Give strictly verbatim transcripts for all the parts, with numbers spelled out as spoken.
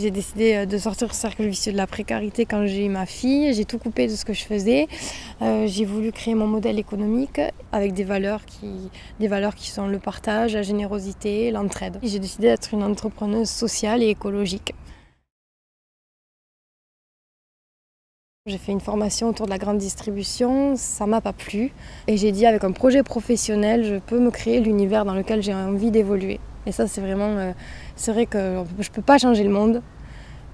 J'ai décidé de sortir du cercle vicieux de la précarité quand j'ai eu ma fille. J'ai tout coupé de ce que je faisais. Euh, j'ai voulu créer mon modèle économique avec des valeurs qui, des valeurs qui sont le partage, la générosité, l'entraide. J'ai décidé d'être une entrepreneuse sociale et écologique. J'ai fait une formation autour de la grande distribution, ça m'a pas plu. Et j'ai dit, avec un projet professionnel, je peux me créer l'univers dans lequel j'ai envie d'évoluer. Et ça, c'est vraiment... Euh, c'est vrai que je peux pas changer le monde,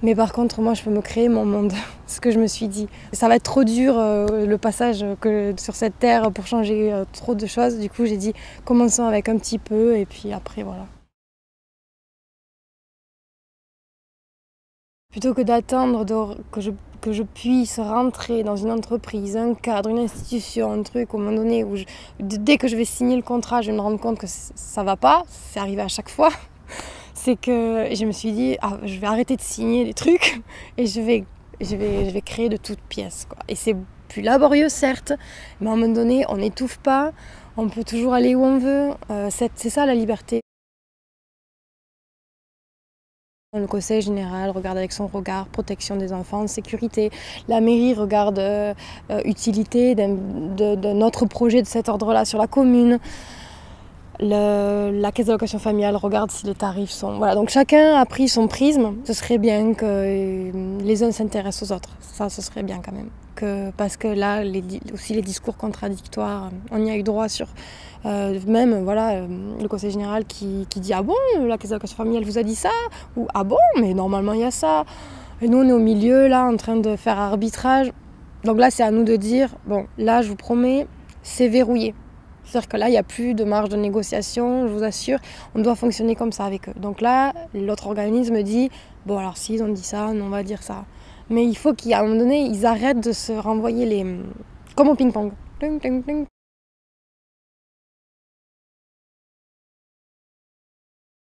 mais par contre, moi, je peux me créer mon monde, ce que je me suis dit. Ça va être trop dur, euh, le passage que, sur cette terre, pour changer euh, trop de choses. Du coup, j'ai dit, commençons avec un petit peu, et puis après, voilà. Plutôt que d'attendre que je, que je puisse rentrer dans une entreprise, un cadre, une institution, un truc, au moment donné, où je, dès que je vais signer le contrat, je vais me rendre compte que ça ne va pas, c'est arrivé à chaque fois, c'est que je me suis dit, ah, je vais arrêter de signer des trucs et je vais, je vais, je vais créer de toutes pièces, quoi. Et c'est plus laborieux, certes, mais à un moment donné, on n'étouffe pas, on peut toujours aller où on veut, euh, c'est ça la liberté. Le conseil général regarde avec son regard protection des enfants, sécurité. La mairie regarde euh, utilité d'un autre projet de cet ordre-là sur la commune. Le, la caisse d'allocation familiale regarde si les tarifs sont... Voilà, donc chacun a pris son prisme. Ce serait bien que les uns s'intéressent aux autres. Ça, ce serait bien quand même. Que, parce que là, les, aussi les discours contradictoires, on y a eu droit sur... Euh, même, voilà, euh, le conseil général qui, qui dit « Ah bon, la caisse d'allocation familiale vous a dit ça ?» ou « Ah bon, mais normalement il y a ça !» Et nous, on est au milieu, là, en train de faire arbitrage. Donc là, c'est à nous de dire « Bon, là, je vous promets, c'est verrouillé. » C'est-à-dire que là, il n'y a plus de marge de négociation, je vous assure, on doit fonctionner comme ça avec eux. Donc là, l'autre organisme dit, bon alors s'ils ont dit ça, on va dire ça. Mais il faut qu'à un moment donné, ils arrêtent de se renvoyer les... comme au ping-pong.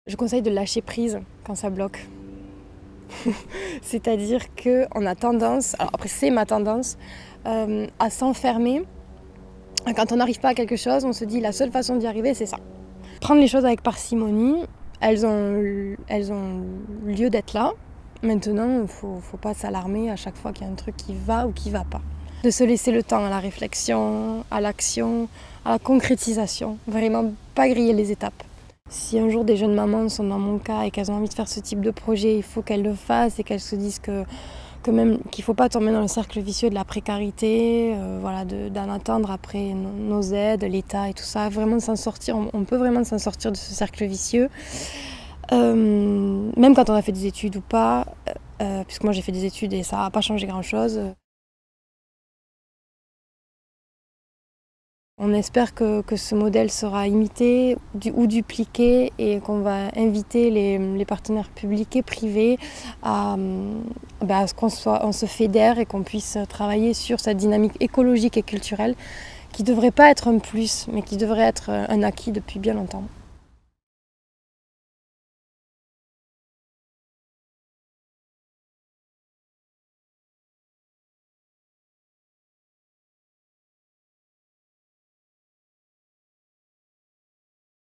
Je conseille de lâcher prise quand ça bloque. C'est-à-dire qu'on a tendance, alors après c'est ma tendance, euh, à s'enfermer. Quand on n'arrive pas à quelque chose, on se dit la seule façon d'y arriver, c'est ça. Prendre les choses avec parcimonie, elles ont, elles ont lieu d'être là. Maintenant, il ne faut, faut pas s'alarmer à chaque fois qu'il y a un truc qui va ou qui ne va pas. De se laisser le temps à la réflexion, à l'action, à la concrétisation. Vraiment, pas griller les étapes. Si un jour des jeunes mamans sont dans mon cas et qu'elles ont envie de faire ce type de projet, il faut qu'elles le fassent et qu'elles se disent que... que même qu'il ne faut pas tomber dans le cercle vicieux de la précarité, euh, voilà, d'en attendre après nos, nos aides, l'État et tout ça, vraiment s'en sortir, on, on peut vraiment s'en sortir de ce cercle vicieux. Euh, même quand on a fait des études ou pas, euh, puisque moi j'ai fait des études et ça n'a pas changé grand-chose. On espère que, que ce modèle sera imité du, ou dupliqué et qu'on va inviter les, les partenaires publics et privés à, bah, à ce qu'on soit, on se fédère et qu'on puisse travailler sur cette dynamique écologique et culturelle qui ne devrait pas être un plus, mais qui devrait être un acquis depuis bien longtemps.